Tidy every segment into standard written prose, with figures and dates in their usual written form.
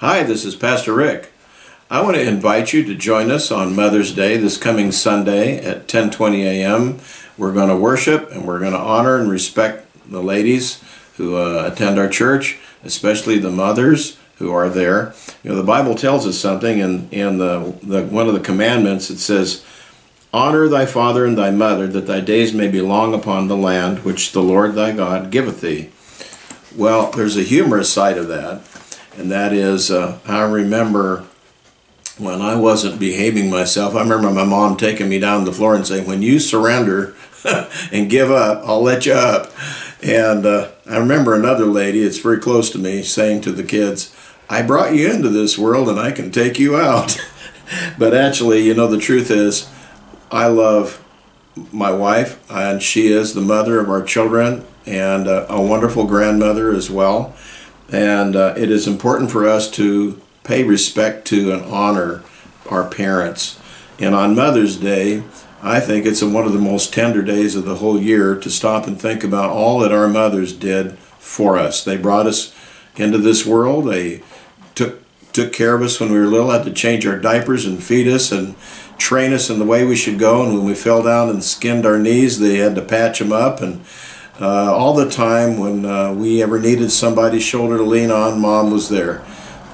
Hi, this is Pastor Rick. I want to invite you to join us on Mother's Day this coming Sunday at 10:20 a.m. We're going to worship and we're going to honor and respect the ladies who attend our church, especially the mothers who are there. You know, the Bible tells us something in one of the commandments. It says, "Honor thy father and thy mother, that thy days may be long upon the land which the Lord thy God giveth thee." Well, there's a humorous side of that. And that is, I remember when I wasn't behaving myself, I remember my mom taking me down to the floor and saying, "When you surrender and give up, I'll let you up." And I remember another lady, it's very close to me, saying to the kids, "I brought you into this world and I can take you out." But actually, you know, the truth is, I love my wife, and she is the mother of our children and a wonderful grandmother as well. And it is important for us to pay respect to and honor our parents. And on Mother's Day, I think it's one of the most tender days of the whole year to stop and think about all that our mothers did for us. They brought us into this world. They took care of us when we were little, had to change our diapers and feed us and train us in the way we should go. And when we fell down and skinned our knees, they had to patch them up. And all the time when we ever needed somebody's shoulder to lean on, Mom was there.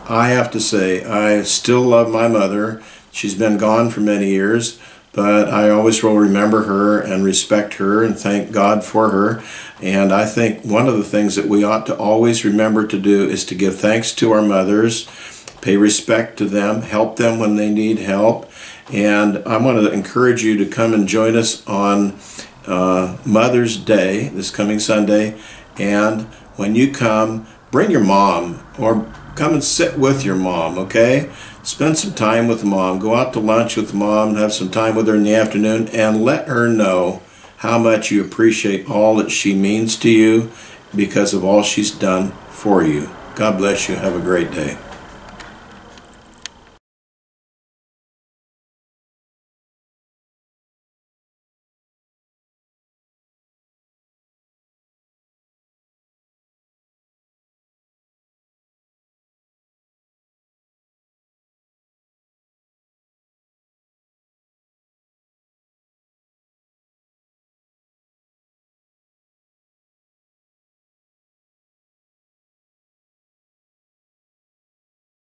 I have to say, I still love my mother. She's been gone for many years, but I always will remember her and respect her and thank God for her. And I think one of the things that we ought to always remember to do is to give thanks to our mothers, pay respect to them, help them when they need help. And I want to encourage you to come and join us on Mother's Day this coming Sunday. And when you come, bring your mom, or come and sit with your mom, okay? Spend some time with Mom. Go out to lunch with Mom, have some time with her in the afternoon, and let her know how much you appreciate all that she means to you because of all she's done for you. God bless you. Have a great day.